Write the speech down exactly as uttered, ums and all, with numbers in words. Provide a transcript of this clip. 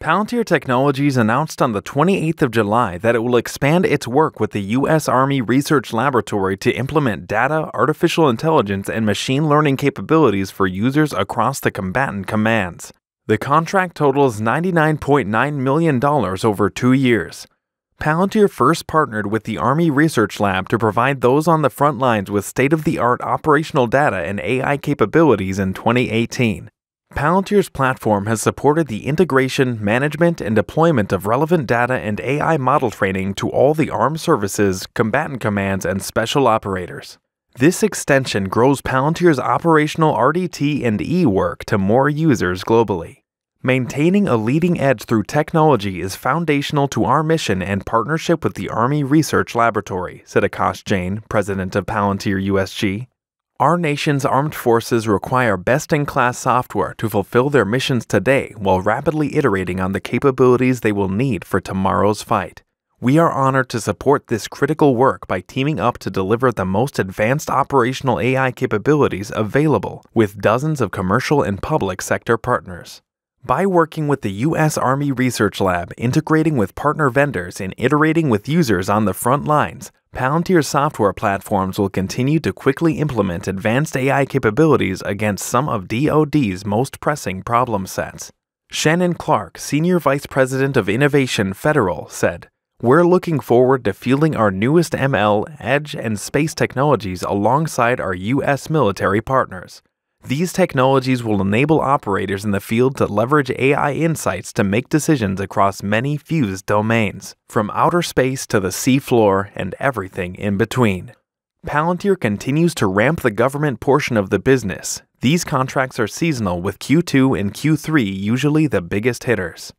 Palantir Technologies announced on the twenty-eighth of July that it will expand its work with the U S Army Research Laboratory to implement data, artificial intelligence, and machine learning capabilities for users across the combatant commands. The contract totals ninety-nine point nine million dollars over two years. Palantir first partnered with the Army Research Lab to provide those on the front lines with state-of-the-art operational data and A I capabilities in twenty eighteen. Palantir's platform has supported the integration, management, and deployment of relevant data and A I model training to all the armed services, combatant commands, and special operators. This extension grows Palantir's operational R D T and E work to more users globally. Maintaining a leading edge through technology is foundational to our mission and partnership with the Army Research Laboratory, said Akash Jain, president of Palantir U S G. Our nation's armed forces require best-in-class software to fulfill their missions today while rapidly iterating on the capabilities they will need for tomorrow's fight. We are honored to support this critical work by teaming up to deliver the most advanced operational A I capabilities available with dozens of commercial and public sector partners. By working with the U S Army Research Lab, integrating with partner vendors, and iterating with users on the front lines, Palantir's software platforms will continue to quickly implement advanced A I capabilities against some of D O D's most pressing problem sets. Shannon Clark, Senior Vice President of Innovation Federal, said, "We're looking forward to fueling our newest M L, edge, and space technologies alongside our U S military partners. These technologies will enable operators in the field to leverage A I insights to make decisions across many fused domains, from outer space to the seafloor and everything in between." Palantir continues to ramp the government portion of the business. These contracts are seasonal, with Q two and Q three usually the biggest hitters.